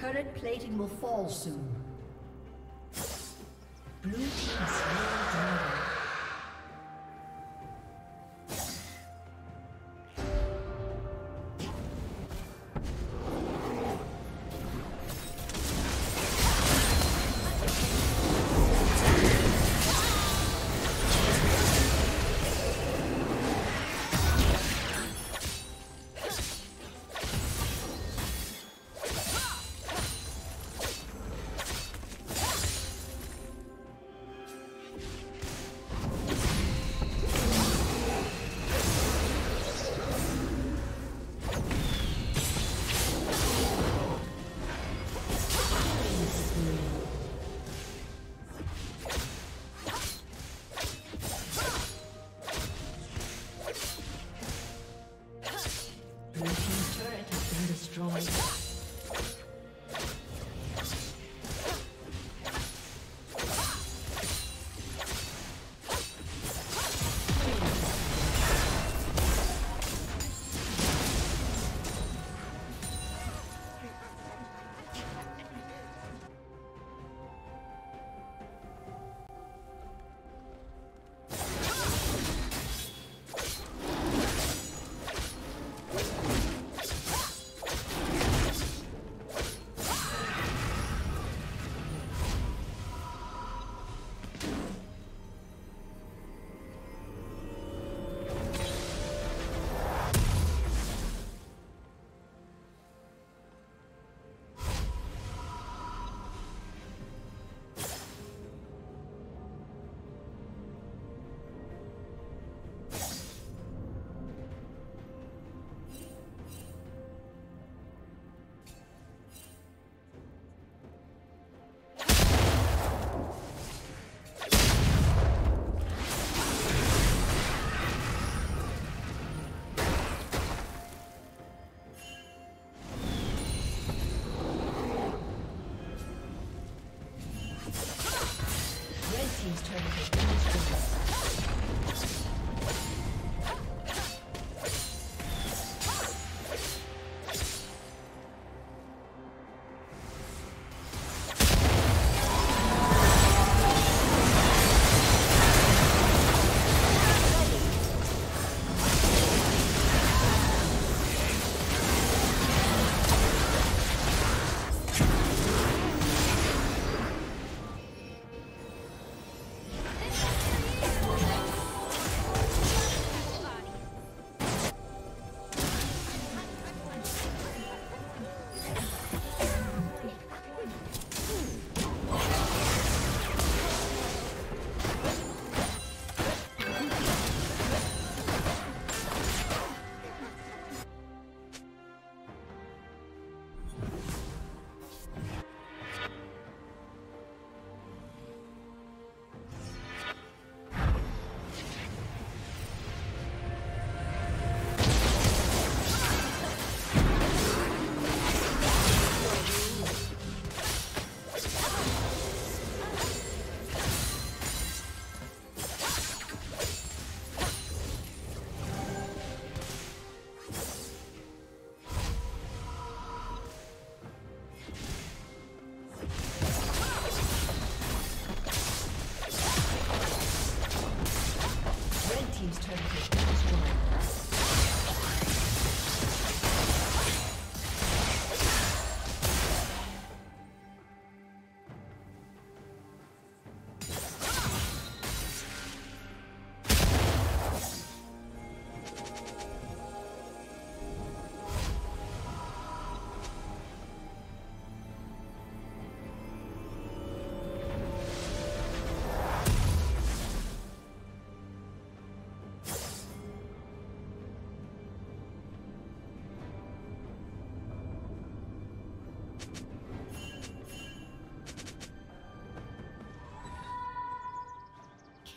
Current plating will fall soon. Blue team slay dragon.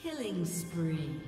Killing spree.